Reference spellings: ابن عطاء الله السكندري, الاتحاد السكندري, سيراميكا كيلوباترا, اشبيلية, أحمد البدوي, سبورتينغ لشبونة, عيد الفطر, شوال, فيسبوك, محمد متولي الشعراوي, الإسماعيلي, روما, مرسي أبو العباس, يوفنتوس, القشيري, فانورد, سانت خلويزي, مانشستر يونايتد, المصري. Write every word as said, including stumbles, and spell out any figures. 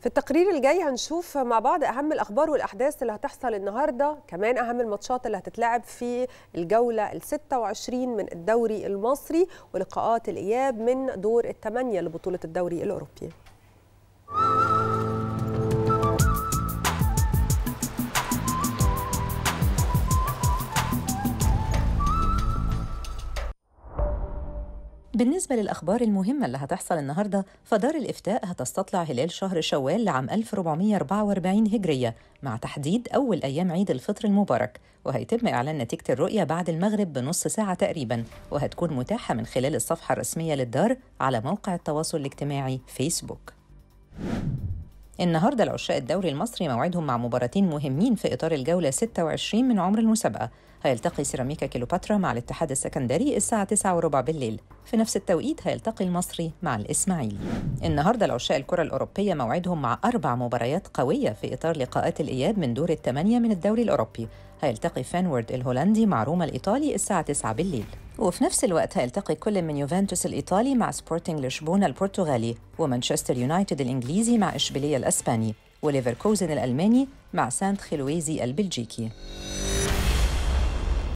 في التقرير الجاي هنشوف مع بعض أهم الأخبار والأحداث اللي هتحصل النهاردة، كمان أهم الماتشات اللي هتتلعب في الجولة الستة وعشرين من الدوري المصري ولقاءات الإياب من دور الثمانية لبطولة الدوري الأوروبي. بالنسبة للأخبار المهمة اللي هتحصل النهاردة، فدار الإفتاء هتستطلع هلال شهر شوال لعام ألف وأربعمائة وأربعة وأربعين هجرية مع تحديد أول أيام عيد الفطر المبارك، وهيتم إعلان نتيجة الرؤية بعد المغرب بنص ساعة تقريباً، وهتكون متاحة من خلال الصفحة الرسمية للدار على موقع التواصل الاجتماعي فيسبوك. النهاردة العشاق الدوري المصري موعدهم مع مباراتين مهمين في إطار الجولة ستة وعشرين من عمر المسابقة، هيلتقي سيراميكا كيلوباترا مع الاتحاد السكندري الساعة تسعة وأربعين بالليل، في نفس التوقيت هيلتقي المصري مع الإسماعيلي. النهاردة العشاق الكرة الأوروبية موعدهم مع أربع مباريات قوية في إطار لقاءات الإياب من دور الثمانية من الدوري الأوروبي، هيلتقي فانورد الهولندي مع روما الإيطالي الساعة تسعة بالليل، وفي نفس الوقت هيلتقي كل من يوفنتوس الإيطالي مع سبورتينغ لشبونة البرتغالي، ومانشستر يونايتد الإنجليزي مع اشبيلية الأسباني، وليفركوزن الألماني مع سانت خلويزي البلجيكي.